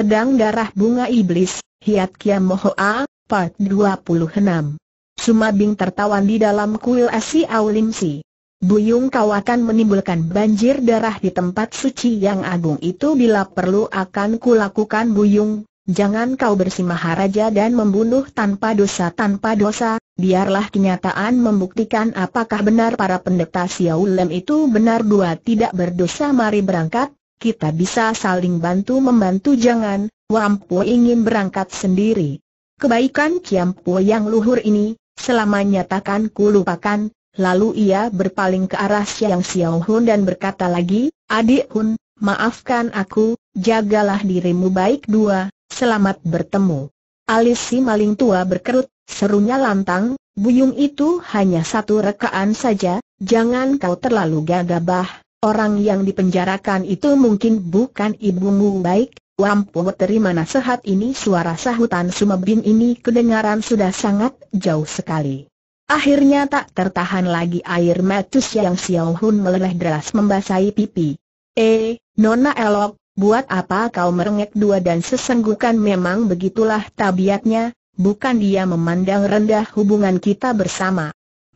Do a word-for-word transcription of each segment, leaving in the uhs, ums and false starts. Pedang Darah Bunga Iblis, Hiat Kiam Mo Hoa, Part dua puluh enam. Suma Bing tertawan di dalam kuil Siauw Lim Si. Buyung, kau akan menimbulkan banjir darah di tempat suci yang agung itu. Bila perlu akan kulakukan. Buyung, jangan kau bersimaharaja dan membunuh tanpa dosa tanpa dosa. Biarlah kenyataan membuktikan apakah benar para pendeta Siauw Lim itu benar dua tidak berdosa. Mari berangkat. Kita bisa saling bantu-membantu. Jangan, Wan Po ingin berangkat sendiri. Kebaikan Kiam Po yang luhur ini, selama nyatakan ku lupakan. Lalu ia berpaling ke arah Xiang Xiaohun dan berkata lagi, "Adik Hun, maafkan aku, jagalah dirimu baik dua, selamat bertemu." Alis si maling tua berkerut, serunya lantang, "Buyung itu hanya satu rekaan saja, jangan kau terlalu gagabah. Orang yang dipenjarakan itu mungkin bukan ibumu." "Baik, Wan Po, terima nasihat ini." Suara sahutan Suma Bing ini kedengaran sudah sangat jauh sekali. Akhirnya tak tertahan lagi air mata Siang Xiaohun meleleh deras membasahi pipi. "Eh, Nona Elok, buat apa kau merengek dua dan sesenggukan?" "Memang begitulah tabiatnya, bukan dia memandang rendah hubungan kita bersama.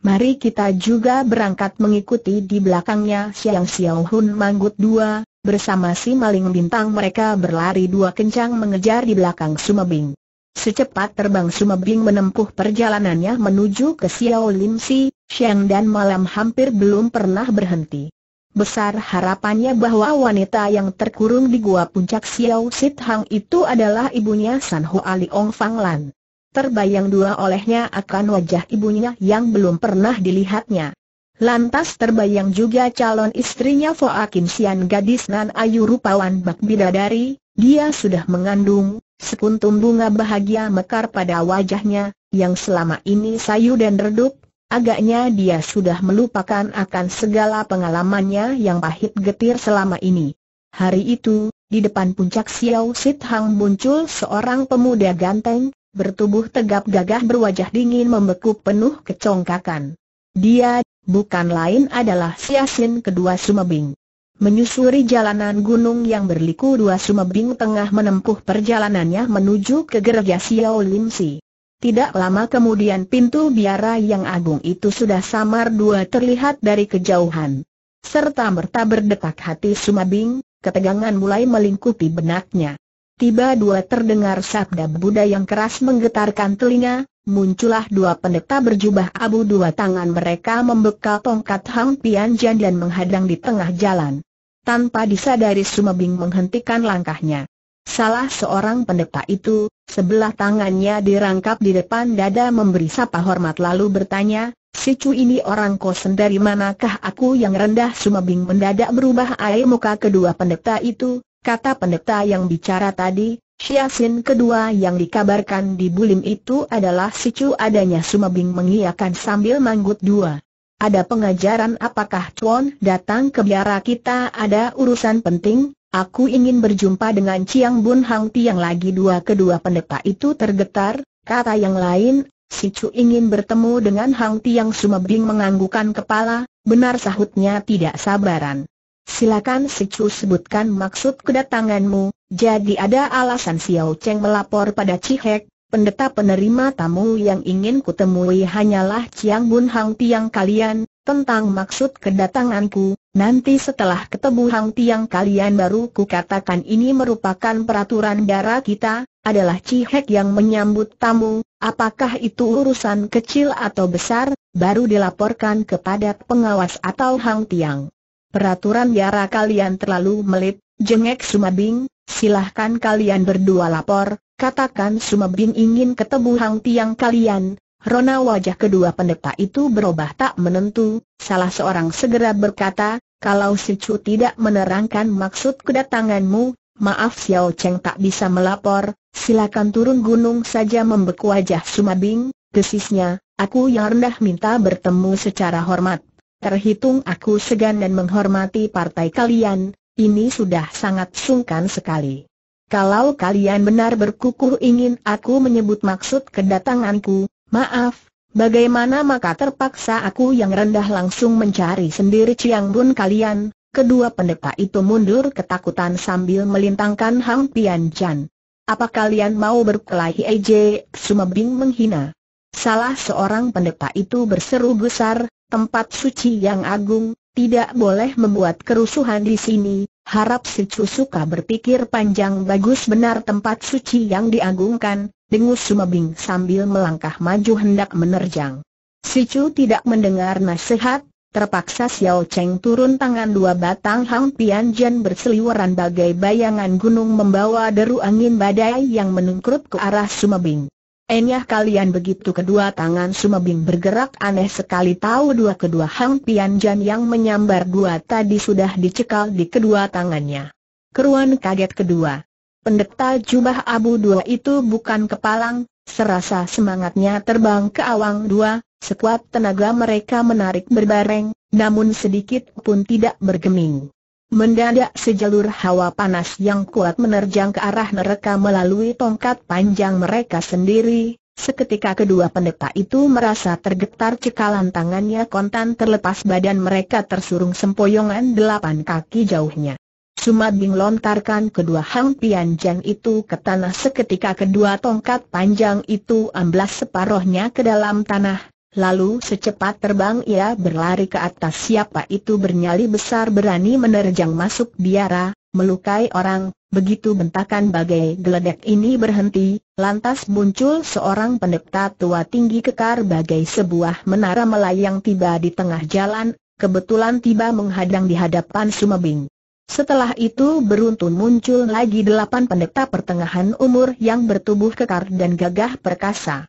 Mari kita juga berangkat." Mengikuti di belakangnya Xiang Xiaohun manggut dua, bersama si maling bintang. Mereka berlari dua kencang mengejar di belakang Suma Bing. Secepat terbang Suma Bing menempuh perjalanannya menuju ke Siauw Lim Si. Siang dan malam hampir belum pernah berhenti. Besar harapannya bahwa wanita yang terkurung di gua puncak Siauw Sit Hang itu adalah ibunya, Sanho Ali Ong Fang Lan. Terbayang dua olehnya akan wajah ibunya yang belum pernah dilihatnya. Lantas terbayang juga calon istrinya, Fo A Kin Sian, gadis nan ayu rupawan bak bidadari. Dia sudah mengandung sekuntum bunga bahagia mekar pada wajahnya, yang selama ini sayu dan redup. Agaknya dia sudah melupakan akan segala pengalamannya yang pahit getir selama ini. Hari itu, di depan puncak Siauw Sit Hang muncul seorang pemuda ganteng, bertubuh tegap gagah, berwajah dingin membeku penuh kecongkakan. Dia bukan lain adalah Siyasin kedua Suma Bing. Menyusuri jalanan gunung yang berliku, dua Suma Bing tengah menempuh perjalanannya menuju ke gereja Siauw Lim Si. Tidak lama kemudian pintu biara yang agung itu sudah samar dua terlihat dari kejauhan. Serta merta berdetak hati Suma Bing, ketegangan mulai melingkupi benaknya. Tiba dua terdengar sabda Buddha yang keras menggetarkan telinga, muncullah dua pendeta berjubah abu. Dua tangan mereka membekal tongkat Hang Pian Jan dan menghadang di tengah jalan. Tanpa disadari Suma Bing menghentikan langkahnya. Salah seorang pendeta itu, sebelah tangannya dirangkap di depan dada, memberi sapa hormat lalu bertanya, "Si Chu, ini orang kosen, dari manakah?" "Aku yang rendah." Suma Bing mendadak berubah air muka kedua pendeta itu. Kata pendeta yang bicara tadi, "Siasin kedua yang dikabarkan di Bulim itu adalah Si Chu." Adanya Suma Bing mengiyakan sambil manggut dua. "Ada pengajaran apakah Chuan datang ke biara kita?" "Ada urusan penting, aku ingin berjumpa dengan Ciang Bun Hang Tiang lagi." Dua kedua pendeta itu tergetar. Kata yang lain, "Si Chu ingin bertemu dengan Hang Tiang." Suma Bing menganggukkan kepala, "Benar," sahutnya tidak sabaran. "Silakan Si Chu sebutkan maksud kedatanganmu." "Jadi ada alasan Xiao Cheng melapor pada Cihek. Pendeta penerima tamu yang ingin kutemui hanyalah Ciang Bun Hang Tiang kalian. Tentang maksud kedatanganku, nanti setelah ketemu Hang Tiang kalian baru kukatakan. Ini merupakan peraturan biara kita, adalah Cihek yang menyambut tamu. Apakah itu urusan kecil atau besar, baru dilaporkan kepada pengawas atau Hang Tiang." "Peraturan biara kalian terlalu melit," jengek Suma Bing. "Silahkan kalian berdua lapor, katakan Suma Bing ingin ketemu Hang Tiang kalian." Rona wajah kedua pendeta itu berubah tak menentu. Salah seorang segera berkata, "Kalau Si Chu tidak menerangkan maksud kedatanganmu, maaf Xiao Cheng tak bisa melapor, silakan turun gunung saja." Membeku wajah Suma Bing, desisnya, "Aku yang rendah minta bertemu secara hormat. Terhitung aku segan dan menghormati partai kalian, ini sudah sangat sungkan sekali. Kalau kalian benar berkukuh ingin aku menyebut maksud kedatanganku, maaf, bagaimana?" Maka terpaksa aku yang rendah langsung mencari sendiri Ciang Bun kalian. Kedua pendeta itu mundur ketakutan sambil melintangkan Hang Pian Can. Apa kalian mau berkelahi? Eje, Suma Bing menghina. Salah seorang pendeta itu berseru besar, tempat suci yang agung, tidak boleh membuat kerusuhan di sini. Harap Si Chu suka berpikir panjang. Bagus benar tempat suci yang diagungkan, dengus Suma Bing sambil melangkah maju hendak menerjang. Si Chu tidak mendengar nasihat, terpaksa Xiao Cheng turun tangan. Dua batang Hang Pian Jan berseliweran bagai bayangan gunung membawa deru angin badai yang menungkrut ke arah Suma Bing. Enyah kalian, begitu kedua tangan Suma Bing bergerak aneh sekali. Tahu dua kedua Hang Pian Jan yang menyambar dua tadi sudah dicekal di kedua tangannya. Keruan kaget kedua. Pendeta jubah abu dua itu bukan kepalang, serasa semangatnya terbang ke awang dua, sekuat tenaga mereka menarik berbareng, namun sedikit pun tidak bergeming. Mendadak sejalur hawa panas yang kuat menerjang ke arah neraka melalui tongkat panjang mereka sendiri. Seketika kedua pendeta itu merasa tergetar, cekalan tangannya kontan terlepas, badan mereka tersurung sempoyongan delapan kaki jauhnya. Suma Bing lontarkan kedua Hang Pian Jan itu ke tanah. Seketika kedua tongkat panjang itu amblas separohnya ke dalam tanah. Lalu secepat terbang ia berlari ke atas. Siapa itu bernyali besar berani menerjang masuk biara, melukai orang? Begitu bentakan bagai geledek ini berhenti, lantas muncul seorang pendeta tua tinggi kekar bagai sebuah menara melayang tiba di tengah jalan, kebetulan tiba menghadang di hadapan Suma Bing. Setelah itu beruntun muncul lagi delapan pendeta pertengahan umur yang bertubuh kekar dan gagah perkasa.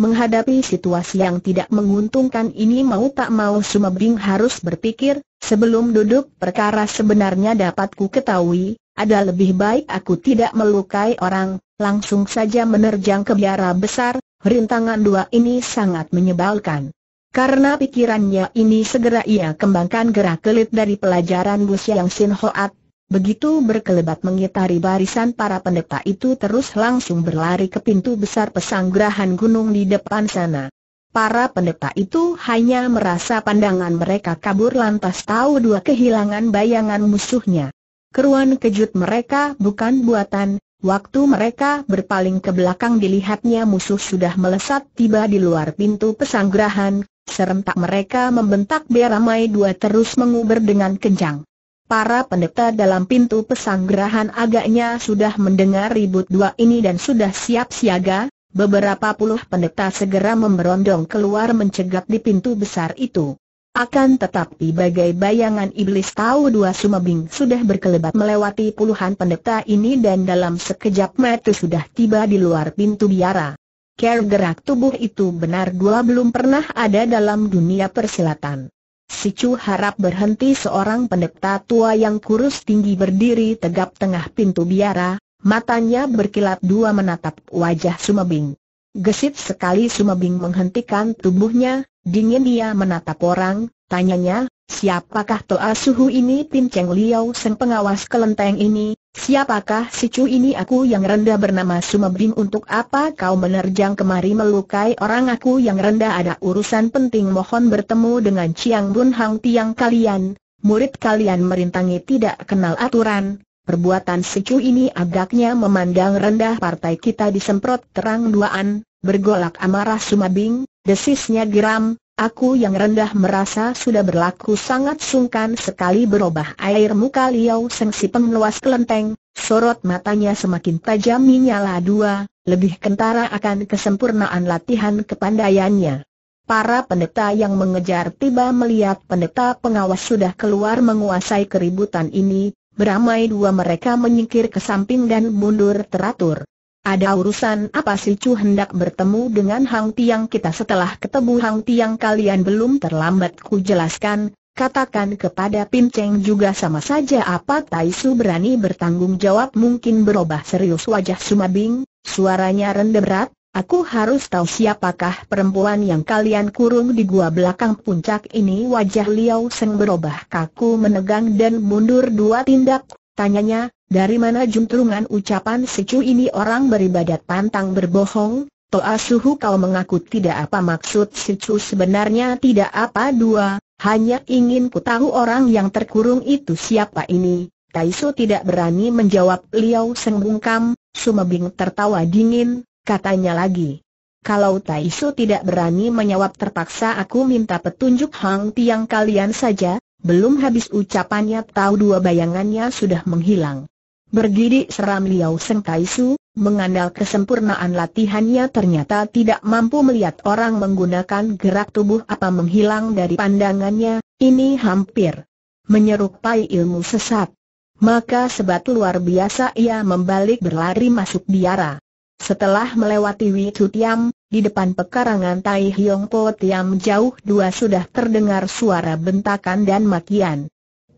Menghadapi situasi yang tidak menguntungkan ini, mau tak mau Suma Bing harus berpikir, sebelum duduk perkara sebenarnya dapat ku ketahui, ada lebih baik aku tidak melukai orang, langsung saja menerjang ke biara besar. Rintangan dua ini sangat menyebalkan. Karena pikirannya ini, segera ia kembangkan gerak kelit dari pelajaran Bu Siang Sin Hoat. Begitu berkelebat mengitari barisan para pendeta itu, terus langsung berlari ke pintu besar pesanggrahan gunung di depan sana. Para pendeta itu hanya merasa pandangan mereka kabur, lantas tahu dua kehilangan bayangan musuhnya. Keruan kejut mereka bukan buatan. Waktu mereka berpaling ke belakang, dilihatnya musuh sudah melesat tiba di luar pintu pesanggrahan. Serentak mereka membentak beramai dua, terus menguber dengan kencang. Para pendeta dalam pintu pesanggrahan agaknya sudah mendengar ribut dua ini dan sudah siap siaga. Beberapa puluh pendeta segera memberondong keluar mencegat di pintu besar itu. Akan tetapi bagai bayangan iblis tahu dua Suma Bing sudah berkelebat melewati puluhan pendeta ini dan dalam sekejap mata sudah tiba di luar pintu biara. Cara gerak tubuh itu benar dua belum pernah ada dalam dunia persilatan. Si Chu harap berhenti. Seorang pendeta tua yang kurus tinggi berdiri tegap tengah pintu biara, matanya berkilat dua menatap wajah Suma Bing. Gesit sekali Suma Bing menghentikan tubuhnya, dingin dia menatap orang, tanyanya, siapakah Toa Suhu ini? Pinceng Liau Seng, pengawas kelenteng ini. Siapakah Si Chu ini? Aku yang rendah bernama Suma Bing. Untuk apa kau menerjang kemari melukai orang? Aku yang rendah ada urusan penting, mohon bertemu dengan Ciang Bun Hang Tiang. Kalian, murid kalian merintangi tidak kenal aturan. Perbuatan Si Chu ini agaknya memandang rendah partai kita. Disemprot terang duaan, bergolak amarah Suma Bing, desisnya geram. Aku yang rendah merasa sudah berlaku sangat sungkan sekali. Berubah air muka Liau Seng si pengeluas kelenteng, sorot matanya semakin tajam menyala dua, lebih kentara akan kesempurnaan latihan kepandaiannya. Para pendeta yang mengejar tiba melihat pendeta pengawas sudah keluar menguasai keributan ini. Beramai dua mereka menyingkir ke samping dan mundur teratur. Ada urusan apa? Si Chu hendak bertemu dengan Hang Tiang kita. Setelah ketemu Hang Tiang kalian belum terlambat ku jelaskan. Katakan kepada Pinceng juga sama saja. Apa Taishu berani bertanggung jawab? Mungkin berubah serius wajah Suma Bing, suaranya rendah berat. Aku harus tahu siapakah perempuan yang kalian kurung di gua belakang puncak ini. Wajah Liau Seng berubah kaku, menegang dan mundur dua tindak. Tanyanya, dari mana juntrungan ucapan Si Chu ini? Orang beribadat pantang berbohong. Toa Suhu, kau mengaku tidak apa? Maksud Si Chu sebenarnya tidak apa dua, hanya ingin ku tahu orang yang terkurung itu siapa ini. Taishu tidak berani menjawab. Liau Seng bungkam, Suma Bing tertawa dingin, katanya lagi, "Kalau Taishu tidak berani menyawab, terpaksa aku minta petunjuk Hang Tiang kalian saja." Belum habis ucapannya, tahu dua bayangannya sudah menghilang. Bergidik seram Liau Seng Tai Su, mengandal kesempurnaan latihannya ternyata tidak mampu melihat orang menggunakan gerak tubuh apa menghilang dari pandangannya. Ini hampir menyerupai ilmu sesat. Maka sebat luar biasa ia membalik berlari masuk biara. Setelah melewati Witu Tiam, di depan pekarangan Tai Hiong Po Tiam jauh dua sudah terdengar suara bentakan dan makian.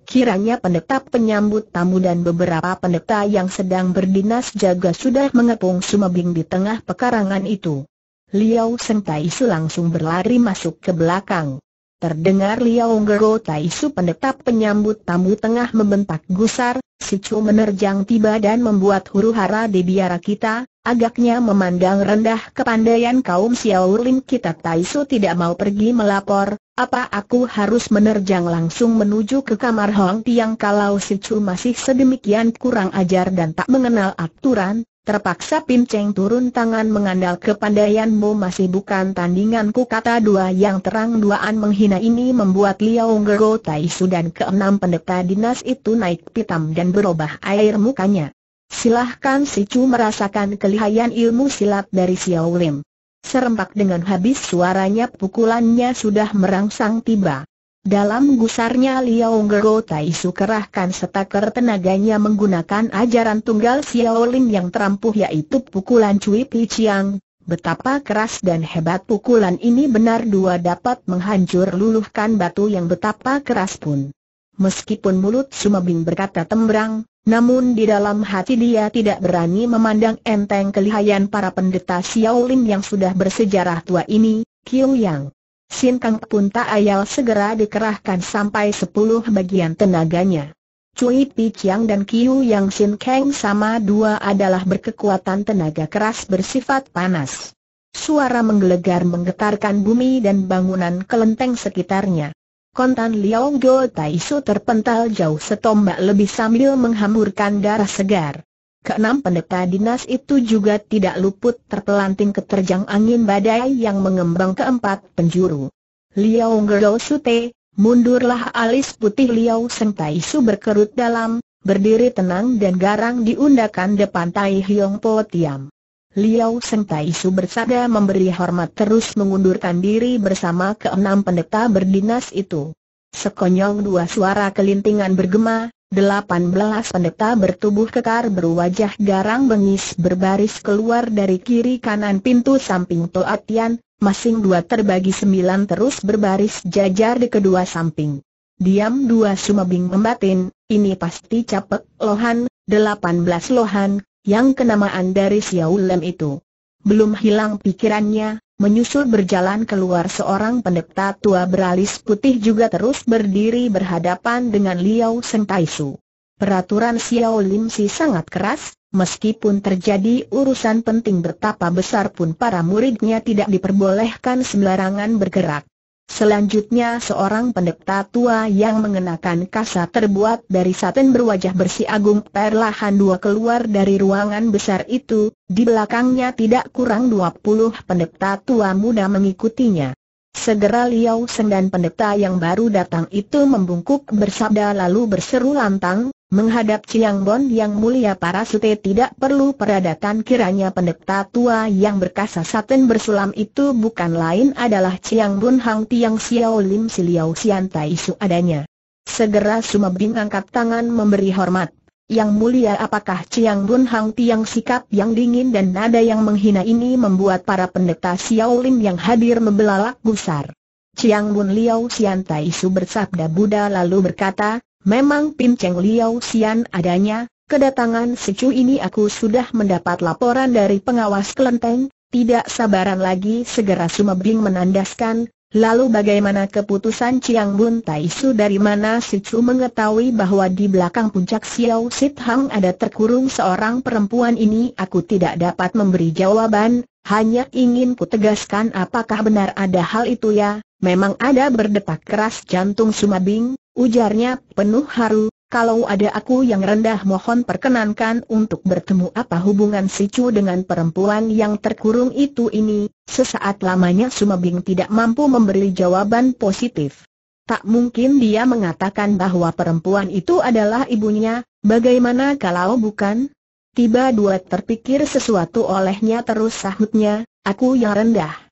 Kiranya pendeta penyambut tamu dan beberapa pendeta yang sedang berdinas jaga sudah mengepung Suma Bing di tengah pekarangan itu. Liau Seng Tai Su langsung berlari masuk ke belakang. Terdengar Liau Ngo Tai Su pendeta penyambut tamu tengah membentak gusar, "Si Chu menerjang tiba dan membuat huru-hara di biara kita, agaknya memandang rendah kepandaian kaum Siauw Lim kita." Tai Su tidak mau pergi melapor. "Apa aku harus menerjang langsung menuju ke kamar Hang Tiang? Kalau Si Chu masih sedemikian kurang ajar dan tak mengenal aturan, terpaksa pinceng turun tangan." "Mengandal kepandaianmu masih bukan tandinganku," kata dua yang terang-duaan menghina ini membuat Liau Ngo Tai Su dan keenam pendeta dinas itu naik pitam dan berubah air mukanya. "Silahkan Si Chu merasakan kelihayan ilmu silat dari Siauw Lim." Serempak dengan habis suaranya, pukulannya sudah merangsang tiba. Dalam gusarnya Liau Ngo Tai Su kerahkan setaker tenaganya menggunakan ajaran tunggal Siauw Lim yang terampuh, yaitu pukulan Cui Pi Chiang. Betapa keras dan hebat pukulan ini, benar dua dapat menghancur luluhkan batu yang betapa keras pun. Meskipun mulut Suma Bing berkata tembrang, namun di dalam hati dia tidak berani memandang enteng kelihayan para pendeta Siauw Lim yang sudah bersejarah tua ini. Qiu Yang, Xin Kang pun tak ayal segera dikerahkan sampai sepuluh bagian tenaganya. Cui Pi Chiang dan Qiu Yang Xin Kang sama dua adalah berkekuatan tenaga keras bersifat panas. Suara menggelegar menggetarkan bumi dan bangunan kelenteng sekitarnya. Kontan Liau Ngo Tai Su terpental jauh setombak lebih sambil menghamburkan darah segar. Keenam pendeta dinas itu juga tidak luput terpelanting keterjang angin badai yang mengembang keempat penjuru. "Liau Ngo Sute, mundurlah!" Alis putih Liau Seng Tai Su berkerut dalam, berdiri tenang dan garang diundakan depan Tai Hiong Po Tiam. Liau Seng Tai Su bersabda memberi hormat terus mengundurkan diri bersama keenam pendeta berdinas itu. Sekonyong dua suara kelintingan bergema, delapan belas pendeta bertubuh kekar berwajah garang bengis berbaris keluar dari kiri kanan pintu samping Toa Tian, masing dua terbagi sembilan terus berbaris jajar di kedua samping. Diam dua Suma Bing membatin, ini pasti capek lohan, delapan belas lohan, yang kenamaan dari Siauw Lim itu. Belum hilang pikirannya, menyusul berjalan keluar seorang pendeta tua beralis putih juga terus berdiri berhadapan dengan Liau Seng Tai Su. Peraturan Siauw Lim Si sangat keras, meskipun terjadi urusan penting betapa besar pun para muridnya tidak diperbolehkan sembarangan bergerak. Selanjutnya seorang pendeta tua yang mengenakan kasa terbuat dari saten berwajah bersih agung perlahan dua keluar dari ruangan besar itu. Di belakangnya tidak kurang dua puluh pendeta tua muda mengikutinya. Segera Liau Seng dan pendeta yang baru datang itu membungkuk bersabda lalu berseru lantang, "Menghadap Ciang Bun yang mulia, para sute tidak perlu peradatan." Kiranya pendeta tua yang berkasa saten bersulam itu bukan lain adalah Ciang Bun Hang Tiang Siauw Lim Si Liau Sian Tai Su adanya. Segera Suma Bing angkat tangan memberi hormat, "Yang mulia, apakah Ciang Bun Hang Tiang?" Sikap yang dingin dan nada yang menghina ini membuat para pendeta Siauw Lim yang hadir membelalak gusar. Ciang Bun Liau Sian Tai Su bersabda Buddha lalu berkata, "Memang pinceng Liau Sian adanya, kedatangan Si Chu ini aku sudah mendapat laporan dari pengawas kelenteng." Tidak sabaran lagi segera Suma Bing menandaskan, "Lalu bagaimana keputusan Ciang Bun Tai Su? Dari mana Si Chu mengetahui bahwa di belakang puncak Xiao Sit Hang ada terkurung seorang perempuan ini?" "Aku tidak dapat memberi jawaban, hanya ingin ku tegaskan apakah benar ada hal itu ya." "Memang ada," berdetak keras jantung Suma Bing, ujarnya penuh haru, Kalau ada aku yang rendah mohon perkenankan untuk bertemu. Apa hubungan Si Chu dengan perempuan yang terkurung itu ini? Sesaat lamanya Suma Bing tidak mampu memberi jawaban positif. Tak mungkin dia mengatakan bahwa perempuan itu adalah ibunya, bagaimana kalau bukan? Tiba dua terpikir sesuatu olehnya terus sahutnya, aku yang rendah.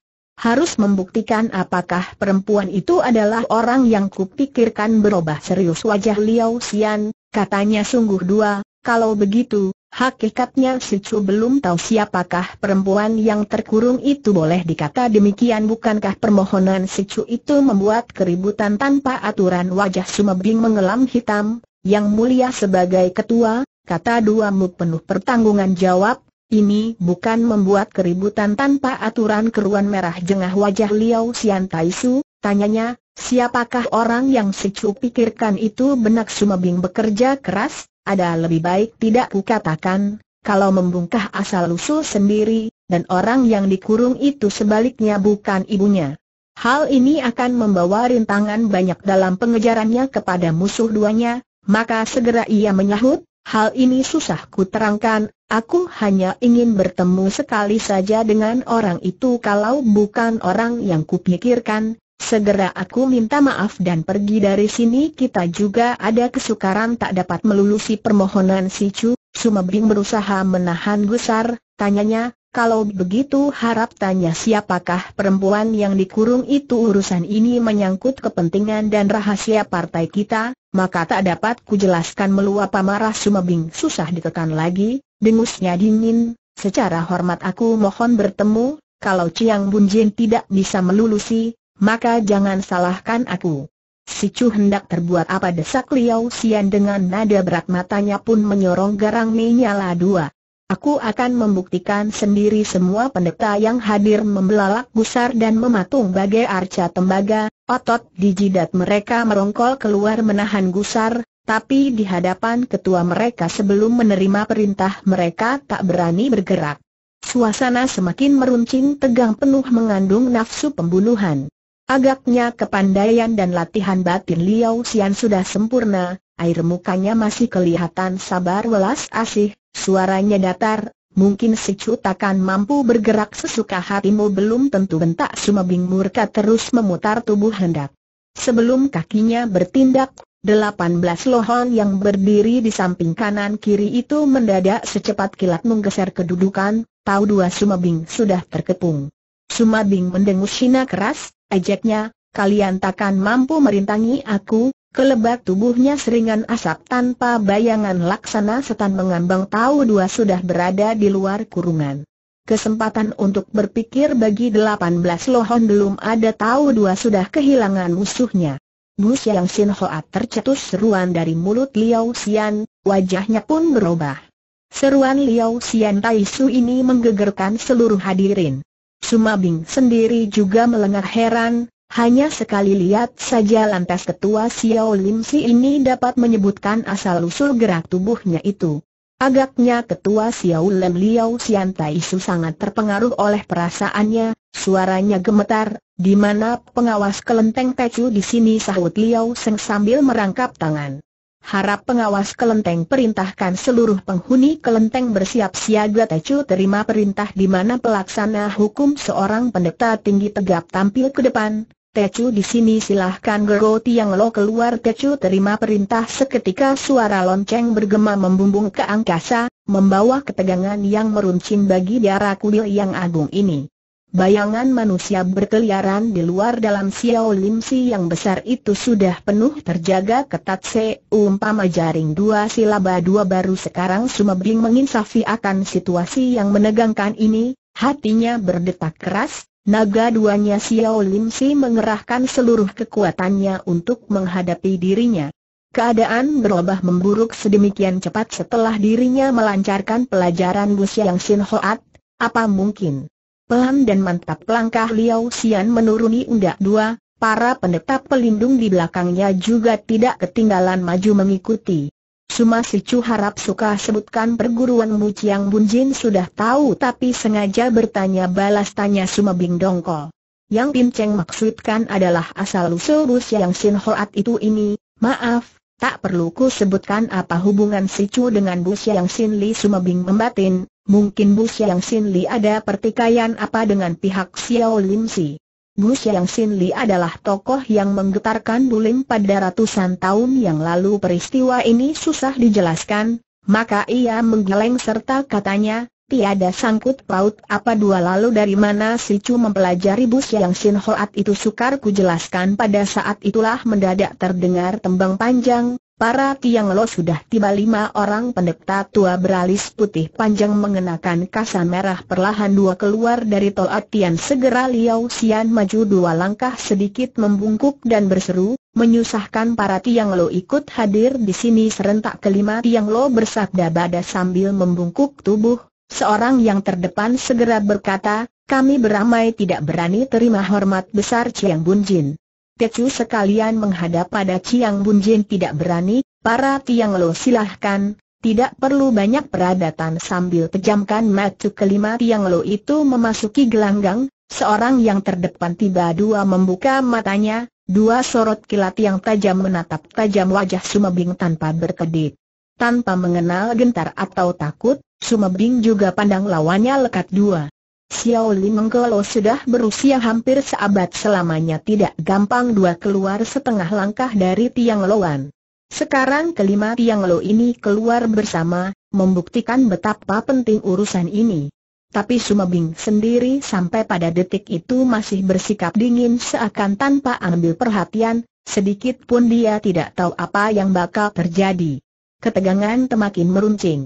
Harus membuktikan apakah perempuan itu adalah orang yang kupikirkan. Berubah serius wajah Liau Sian, katanya sungguh dua, kalau begitu, hakikatnya Si Chu belum tahu siapakah perempuan yang terkurung itu. Boleh dikata demikian bukankah permohonan Si Chu itu membuat keributan tanpa aturan? Wajah Suma Bing mengelam hitam. Yang mulia sebagai ketua, kata duamu penuh pertanggungan jawab. Ini bukan membuat keributan tanpa aturan. Keruan merah jengah wajah Liau Sian Tai Su, tanyanya, siapakah orang yang Si Chu pikirkan itu? Benak Suma Bing bekerja keras, ada lebih baik tidak kukatakan, kalau membungkah asal-usul sendiri, dan orang yang dikurung itu sebaliknya bukan ibunya. Hal ini akan membawa rintangan banyak dalam pengejarannya kepada musuh duanya, maka segera ia menyahut, hal ini susah ku terangkan. Aku hanya ingin bertemu sekali saja dengan orang itu. Kalau bukan orang yang kupikirkan, segera aku minta maaf dan pergi dari sini. Kita juga ada kesukaran tak dapat melulusi permohonan Si Chu. Suma Bing berusaha menahan gusar, tanyanya, kalau begitu harap tanya siapakah perempuan yang dikurung itu. Urusan ini menyangkut kepentingan dan rahasia partai kita, maka tak dapat kujelaskan. Meluap amarah Suma Bing susah ditekan lagi. Dengusnya dingin, secara hormat aku mohon bertemu, kalau Ciang Bun Hang tidak bisa melulusi, maka jangan salahkan aku. Si Chu hendak terbuat apa, desak Liau Sian dengan nada berat, matanya pun menyorong garang menyala dua. Aku akan membuktikan sendiri. Semua pendeta yang hadir membelalak gusar dan mematung bagai arca tembaga, otot di jidat mereka merongkol keluar menahan gusar. Tapi di hadapan ketua mereka sebelum menerima perintah mereka tak berani bergerak. Suasana semakin meruncing tegang penuh mengandung nafsu pembunuhan. Agaknya kepandaian dan latihan batin Liau Sian sudah sempurna, air mukanya masih kelihatan sabar welas asih, suaranya datar, mungkin Si Chu takkan mampu bergerak sesuka hatimu. Belum tentu, bentak Suma Bing murka terus memutar tubuh hendak. Sebelum kakinya bertindak, Delapan belas lohon yang berdiri di samping kanan kiri itu mendadak secepat kilat menggeser kedudukan. Tahu dua Suma Bing sudah terkepung. Suma Bing mendengus hina keras, ajaknya, kalian takkan mampu merintangi aku. Kelebat tubuhnya seringan asap tanpa bayangan laksana setan mengambang. Tahu dua sudah berada di luar kurungan. Kesempatan untuk berpikir bagi delapan belas lohon belum ada. Tahu dua sudah kehilangan musuhnya. Bu Siang Sin Hoat, tercetus seruan dari mulut Liau Sian, wajahnya pun berubah. Seruan Liau Sian Tai Su ini menggegerkan seluruh hadirin. Suma Bing sendiri juga melengah heran, hanya sekali lihat saja lantas ketua Siauw Lim Si ini dapat menyebutkan asal-usul gerak tubuhnya itu. Agaknya ketua Siauw Lim Liau Sian Tai Su sangat terpengaruh oleh perasaannya, suaranya gemetar. Di mana pengawas kelenteng Tecu di sini, sahut Liau Seng sambil merangkap tangan. Harap pengawas kelenteng perintahkan seluruh penghuni kelenteng bersiap siaga. Tecu terima perintah. Di mana pelaksana hukum seorang pendeta tinggi tegap tampil ke depan. Tecu di sini silahkan. Go Tiang Lo keluar. Tecu terima perintah. Seketika suara lonceng bergema membumbung ke angkasa, membawa ketegangan yang meruncing bagi biara kuil yang agung ini. Bayangan manusia berkeliaran di luar dalam Siauw Lim Si yang besar itu sudah penuh terjaga ketat. Seumpama jaring dua silaba dua baru. Sekarang Suma Bing menginsafi akan situasi yang menegangkan ini, hatinya berdetak keras. Naga duanya Siauw Lim Si mengerahkan seluruh kekuatannya untuk menghadapi dirinya. Keadaan berubah memburuk sedemikian cepat setelah dirinya melancarkan pelajaran Bu Siang Sin Hoat. Apa mungkin? Pelan dan mantap langkah Liau Sian menuruni undak dua, para pendeta pelindung di belakangnya juga tidak ketinggalan maju mengikuti. Suma Si Chu harap suka sebutkan perguruanmu. Ciang Bun Hang sudah tahu tapi sengaja bertanya balas tanya Suma Bing dongkol. Yang Pinceng maksudkan adalah asal-usul Bu Siang Sin Hoat itu ini, maaf, Tak perlu ku sebutkan apa hubungan Si Chu dengan Bu Siang Sin Li. Suma Bing membatin, mungkin Bu Siang Sin Li ada pertikaian apa dengan pihak Siauw Lim Si. Bu Siang Sin Li adalah tokoh yang menggetarkan bulim pada ratusan tahun yang lalu. Peristiwa ini susah dijelaskan, maka ia menggeleng serta katanya, tiada sangkut paut apa dua. Lalu dari mana Si Chu mempelajari Bu Siang Sin Hoat itu sukar ku jelaskan. Pada saat itulah mendadak terdengar tembang panjang. Para Tiang Lo sudah tiba. Lima orang pendeta tua beralis putih panjang mengenakan kasan merah perlahan dua keluar dari Toa Tian. Segera Liau Sian maju dua langkah sedikit membungkuk dan berseru, menyusahkan para Tiang Lo ikut hadir di sini. Serentak kelima Tiang Lo bersabda bada sambil membungkuk tubuh. Seorang yang terdepan segera berkata, kami beramai tidak berani terima hormat besar Ciang Bun Jin. Tecu sekalian menghadap pada Ciang Bun Jin. Tidak berani, para Tiang Lo silahkan, tidak perlu banyak peradatan. Sambil pejamkan mata kelima Tiang Lo itu memasuki gelanggang. Seorang yang terdepan tiba dua membuka matanya, dua sorot kilat yang tajam menatap tajam wajah Suma Bing tanpa berkedip. Tanpa mengenal gentar atau takut, Suma Bing juga pandang lawannya lekat dua. Siauw Lim Si sudah berusia hampir seabad selamanya tidak gampang dua keluar setengah langkah dari Tiang Loan. Sekarang kelima Tiang Lo ini keluar bersama, membuktikan betapa penting urusan ini. Tapi Suma Bing sendiri sampai pada detik itu masih bersikap dingin seakan tanpa ambil perhatian, sedikit pun dia tidak tahu apa yang bakal terjadi. Ketegangan semakin meruncing.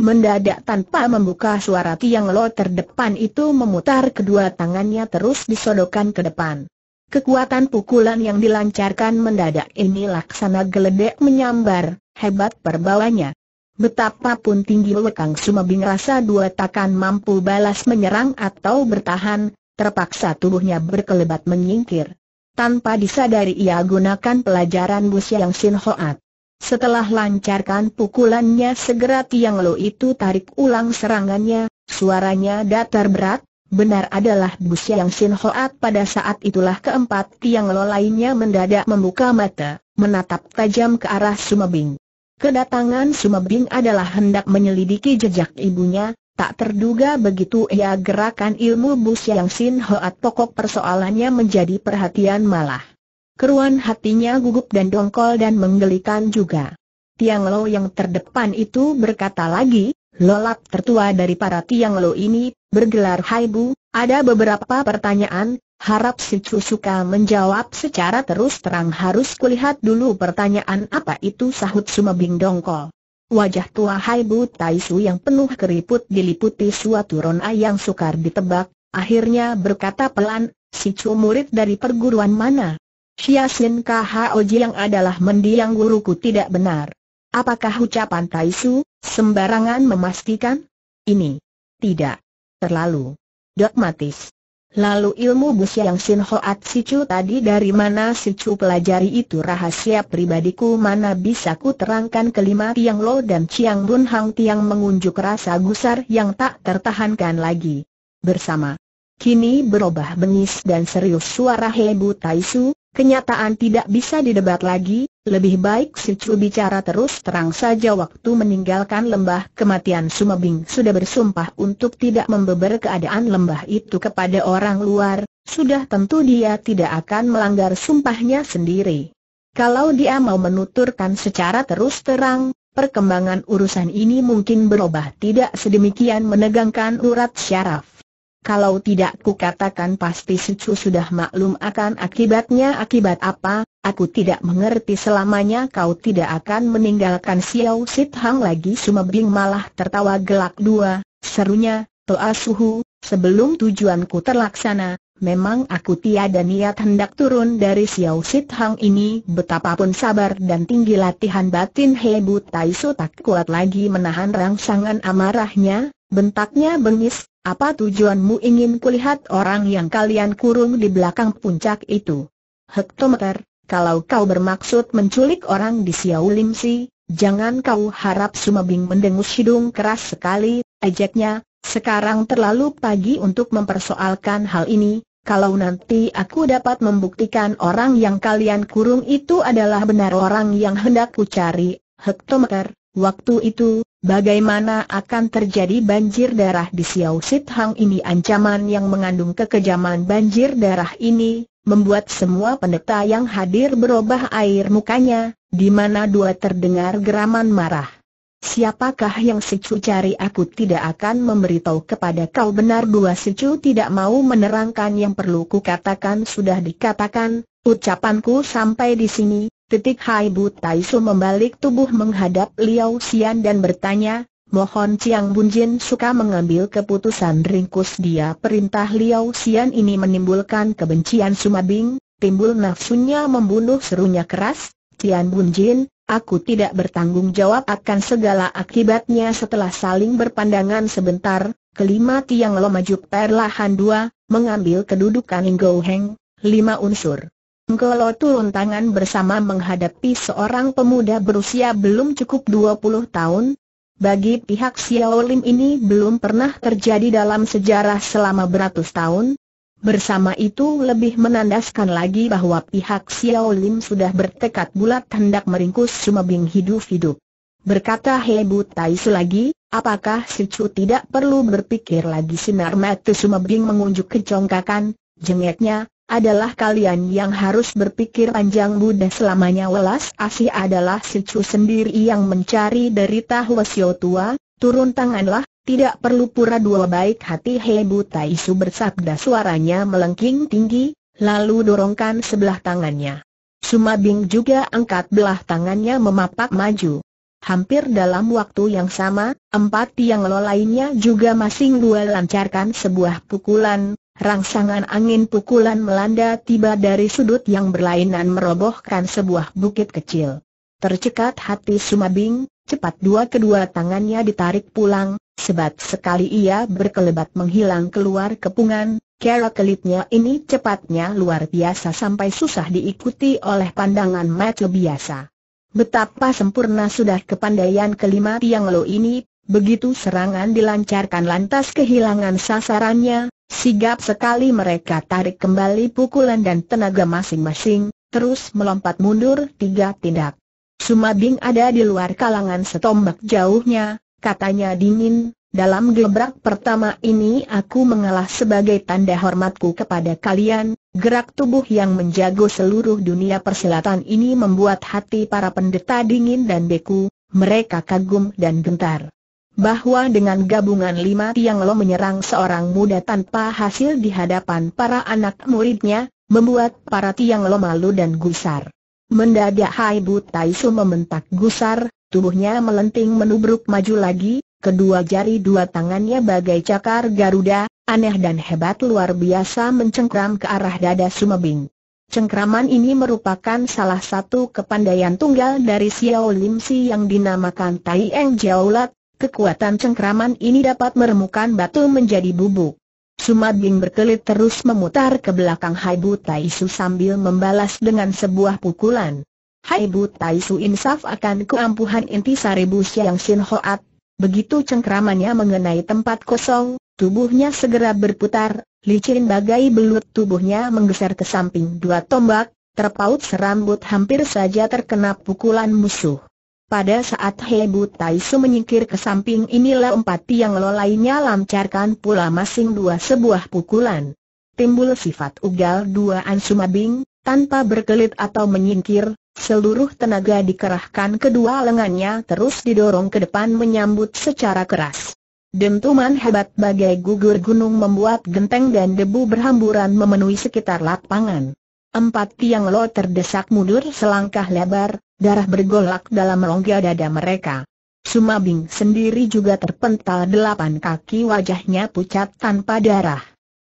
Mendadak tanpa membuka suara Tiang Lo terdepan itu memutar kedua tangannya terus disodokkan ke depan. Kekuatan pukulan yang dilancarkan mendadak ini laksana geledek menyambar, hebat perbawanya. Betapapun tinggi lekang Suma Bing rasa dua takkan mampu balas menyerang atau bertahan, terpaksa tubuhnya berkelebat menyingkir. Tanpa disadari ia gunakan pelajaran Bu Siang Sin Hoat. Setelah lancarkan pukulannya segera Tiang Lo itu tarik ulang serangannya, suaranya datar berat, benar adalah Bu Siang Sin Hoat. Pada saat itulah keempat Tiang Lo lainnya mendadak membuka mata, menatap tajam ke arah Suma Bing. Kedatangan Suma Bing adalah hendak menyelidiki jejak ibunya, tak terduga begitu ia gerakan ilmu Bu Siang Sin Hoat. Pokok persoalannya menjadi perhatian malah. Keruan hatinya gugup dan dongkol dan menggelikan juga. Tiang Lo yang terdepan itu berkata lagi, lolap tertua dari para Tiang Lo ini, bergelar Hai Bu, ada beberapa pertanyaan, harap Si Chu suka menjawab secara terus terang. Harus kulihat dulu pertanyaan apa itu, sahut Suma Bing dongkol. Wajah tua Hai Bu Tai Su yang penuh keriput diliputi suatu rona yang sukar ditebak, akhirnya berkata pelan, Si Chu murid dari perguruan mana? Siyasin Khoj yang adalah mendiang guruku. Tidak benar. Apakah ucapan Taishu sembarangan memastikan? Ini tidak terlalu dogmatis. Lalu ilmu Bu Siang Sin Hoat Si Chu tadi dari mana Si Chu pelajari itu rahasia pribadiku, mana bisa ku terangkan. Kelima Tiang Lo dan Ciang Bun Hang Tiang mengunjuk rasa gusar yang tak tertahankan lagi. Bersama kini berubah bengis dan serius suara Hai Bu Tai Su. Kenyataan tidak bisa didebat lagi, lebih baik Si Chu bicara terus terang saja. Waktu meninggalkan lembah kematian Suma Bing sudah bersumpah untuk tidak membeber keadaan lembah itu kepada orang luar, sudah tentu dia tidak akan melanggar sumpahnya sendiri. Kalau dia mau menuturkan secara terus terang, perkembangan urusan ini mungkin berubah tidak sedemikian menegangkan urat syaraf. Kalau tidak ku katakan pasti Si Chu sudah maklum akan akibatnya. Akibat apa, aku tidak mengerti. Selamanya kau tidak akan meninggalkan Siauw Sithang lagi. Suma Bing malah tertawa gelak dua, serunya, Toa Suhu, sebelum tujuanku terlaksana, memang aku tiada niat hendak turun dari Siauw Sithang ini. Betapapun sabar dan tinggi latihan batin Hai Bu Tai Su tak kuat lagi menahan rangsangan amarahnya, bentaknya bengis. Apa tujuanmu? Ingin kulihat orang yang kalian kurung di belakang puncak itu? Hektometer, kalau kau bermaksud menculik orang di Siauw Lim Si, jangan kau harap. Suma Bing mendengus hidung keras sekali, ejeknya, sekarang terlalu pagi untuk mempersoalkan hal ini, Kalau nanti aku dapat membuktikan orang yang kalian kurung itu adalah benar orang yang hendak ku cari, hektometer, waktu itu, bagaimana akan terjadi banjir darah di Siauw Sit Hang ini? Ancaman yang mengandung kekejaman banjir darah ini membuat semua pendeta yang hadir berubah air mukanya, di mana dua terdengar geraman marah. Siapakah yang Si Chu cari? Aku tidak akan memberitahu kepada kau. Benar, dua Si Chu tidak mau menerangkan yang perlu ku katakan sudah dikatakan. Ucapanku sampai di sini. Titik. Hai Bu Tai Su membalik tubuh menghadap Liau Sian dan bertanya, mohon Ciang Bun Jin suka mengambil keputusan. Ringkus dia perintah Liau Sian ini menimbulkan kebencian Suma Bing, timbul nafsunya membunuh. Serunya keras, Ciang Bun Jin, aku tidak bertanggung jawab akan segala akibatnya. Setelah saling berpandangan sebentar, kelima Tiang Lo maju perlahan dua, mengambil kedudukan Ngo Heng, lima unsur. Ngo Lo turun tangan bersama menghadapi seorang pemuda berusia belum cukup dua puluh tahun. Bagi pihak Siauw Lim ini belum pernah terjadi dalam sejarah selama beratus tahun. Bersama itu lebih menandaskan lagi bahwa pihak Siauw Lim sudah bertekad bulat hendak meringkus Suma Bing hidup-hidup. Berkata Hai Bu Tai Su lagi, apakah Si Chu tidak perlu berpikir lagi? Sinar mata Suma Bing mengunjuk kecongkakan, jengeknya, adalah kalian yang harus berpikir panjang. Buddha selamanya welas asih. Adalah Si Chu sendiri yang mencari derita Hwasyo tua, turun tanganlah. Tidak perlu pura-pura baik hati. Hai Bu Tai Su bersabda, suaranya melengking tinggi, lalu dorongkan sebelah tangannya. Suma Bing juga angkat belah tangannya memapak maju. Hampir dalam waktu yang sama, empat Tiang Lo lainnya juga masing dua lancarkan sebuah pukulan. Rangsangan angin pukulan melanda tiba dari sudut yang berlainan merobohkan sebuah bukit kecil. Tercekat hati Suma Bing, cepat dua kedua tangannya ditarik pulang. Sebat sekali ia berkelebat menghilang keluar kepungan. Cara kelitnya ini cepatnya luar biasa sampai susah diikuti oleh pandangan mata biasa. Betapa sempurna sudah kepandaian kelima Tiang Lo ini. Begitu serangan dilancarkan lantas kehilangan sasarannya. Sigap sekali mereka tarik kembali pukulan dan tenaga masing-masing, terus melompat mundur tiga tindak. Suma Bing ada di luar kalangan setombak jauhnya. Katanya dingin, dalam gebrak pertama ini aku mengalah sebagai tanda hormatku kepada kalian. Gerak tubuh yang menjago seluruh dunia persilatan ini membuat hati para pendeta dingin dan beku, mereka kagum dan gentar. Bahwa dengan gabungan lima Tiang Lo menyerang seorang muda tanpa hasil di hadapan para anak muridnya, membuat para Tiang Lo malu dan gusar. Mendadak Hai Bu Tai Su membentak gusar. Tubuhnya melenting menubruk maju lagi, kedua jari dua tangannya bagai cakar Garuda, aneh dan hebat luar biasa mencengkram ke arah dada Suma Bing. Cengkraman ini merupakan salah satu kepandaian tunggal dari Siauw Lim Si yang dinamakan Tai Eng Jiaulat. Kekuatan cengkraman ini dapat meremukan batu menjadi bubuk. Suma Bing berkelit terus memutar ke belakang Hai Bu Tai Su sambil membalas dengan sebuah pukulan. Hai Bu Tai Su insaf akan keampuhan intisari Bu Siang Sin Hoat. Begitu cengkramannya mengenai tempat kosong, tubuhnya segera berputar, licin bagai belut. Tubuhnya menggeser ke samping dua tombak, terpaut serambut hampir saja terkena pukulan musuh. Pada saat Hai Bu Tai Su menyingkir ke samping inilah empat Tiang Lo lainnya lancarkan pula masing dua sebuah pukulan. Timbul sifat ugal duaan Suma Bing, tanpa berkelit atau menyingkir. Seluruh tenaga dikerahkan kedua lengannya terus didorong ke depan menyambut secara keras. Dentuman hebat bagai gugur gunung membuat genteng dan debu berhamburan memenuhi sekitar lapangan. Empat Tiang Lo terdesak mundur selangkah lebar, darah bergolak dalam rongga dada mereka. Suma Bing sendiri juga terpental delapan kaki, wajahnya pucat tanpa darah.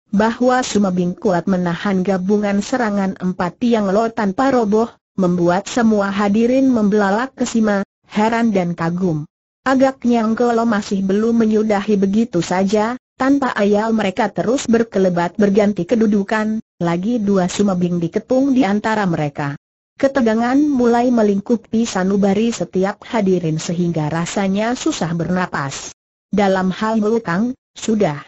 Bahwa Suma Bing kuat menahan gabungan serangan empat Tiang Lo tanpa roboh, membuat semua hadirin membelalak kesima, heran dan kagum. Agaknya Ngo Lo masih belum menyudahi begitu saja. Tanpa ayal mereka terus berkelebat berganti kedudukan. Lagi dua Suma Bing diketung di antara mereka. Ketegangan mulai melingkupi sanubari setiap hadirin sehingga rasanya susah bernapas. Dalam hal belakang, sudah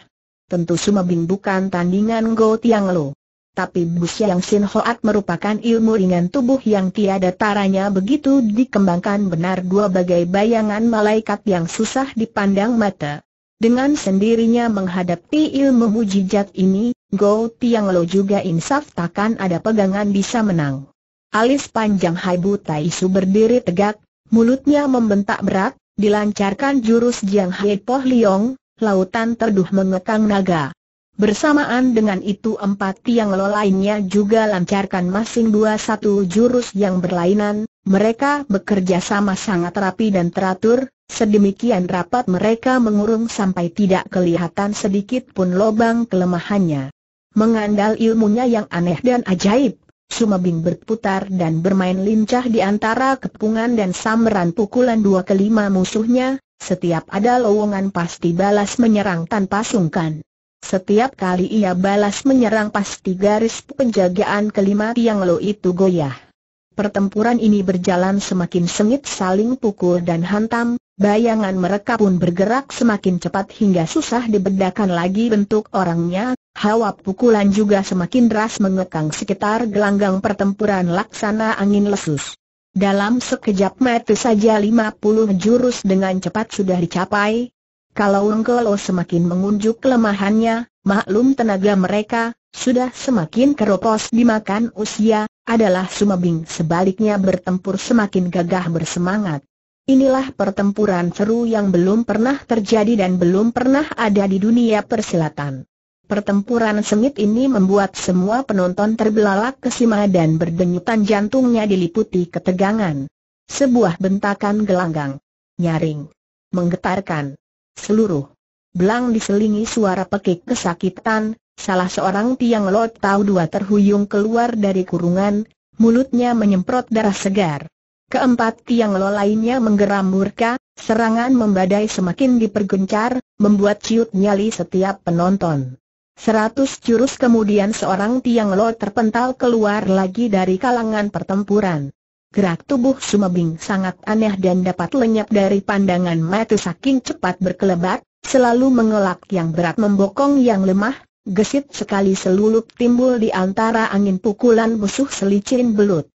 tentu Suma Bing bukan tandingan Go Tiang Lo. Tapi Bu Siang Sin Hoat merupakan ilmu ringan tubuh yang tiada taranya begitu dikembangkan benar dua bagai bayangan malaikat yang susah dipandang mata. Dengan sendirinya menghadapi ilmu mujizat ini, Go Tiang Lo juga insaf takkan ada pegangan bisa menang. Alis panjang Hai Bu Tai Su berdiri tegak, mulutnya membentak berat, dilancarkan jurus Jiang Hai Poh Liong, lautan terduh mengekang naga. Bersamaan dengan itu empat tiang lo lainnya juga lancarkan masing dua satu jurus yang berlainan. Mereka bekerja sama sangat rapi dan teratur, sedemikian rapat mereka mengurung sampai tidak kelihatan sedikit pun lobang kelemahannya. Mengandal ilmunya yang aneh dan ajaib, Suma Bing berputar dan bermain lincah di antara kepungan dan sambaran pukulan dua kelima musuhnya. Setiap ada lowongan pasti balas menyerang tanpa sungkan. Setiap kali ia balas menyerang pasti garis penjagaan kelima tiang lo itu goyah. Pertempuran ini berjalan semakin sengit, saling pukul dan hantam, bayangan mereka pun bergerak semakin cepat hingga susah dibedakan lagi bentuk orangnya, hawa pukulan juga semakin deras mengekang sekitar gelanggang pertempuran laksana angin lesus. Dalam sekejap mata saja lima puluh jurus dengan cepat sudah dicapai. Kalau Engkau semakin mengunjuk kelemahannya, maklum tenaga mereka sudah semakin keropos dimakan usia. Adalah Suma Bing sebaliknya bertempur semakin gagah bersemangat. Inilah pertempuran seru yang belum pernah terjadi dan belum pernah ada di dunia persilatan. Pertempuran sengit ini membuat semua penonton terbelalak kesima dan berdenyutan jantungnya diliputi ketegangan. Sebuah bentakan gelanggang, nyaring, menggetarkan seluruh belang diselingi suara pekik kesakitan. Salah seorang tiang lo tahu dua terhuyung keluar dari kurungan, mulutnya menyemprot darah segar. Keempat tiang lo lainnya menggeram murka, serangan membadai semakin dipergencar, membuat ciut nyali setiap penonton. Seratus jurus kemudian seorang tiang lo terpental keluar lagi dari kalangan pertempuran. Gerak tubuh Suma Bing sangat aneh dan dapat lenyap dari pandangan mata saking cepat berkelebat, selalu mengelak yang berat membokong yang lemah, gesit sekali selulup timbul di antara angin pukulan musuh selicin belut.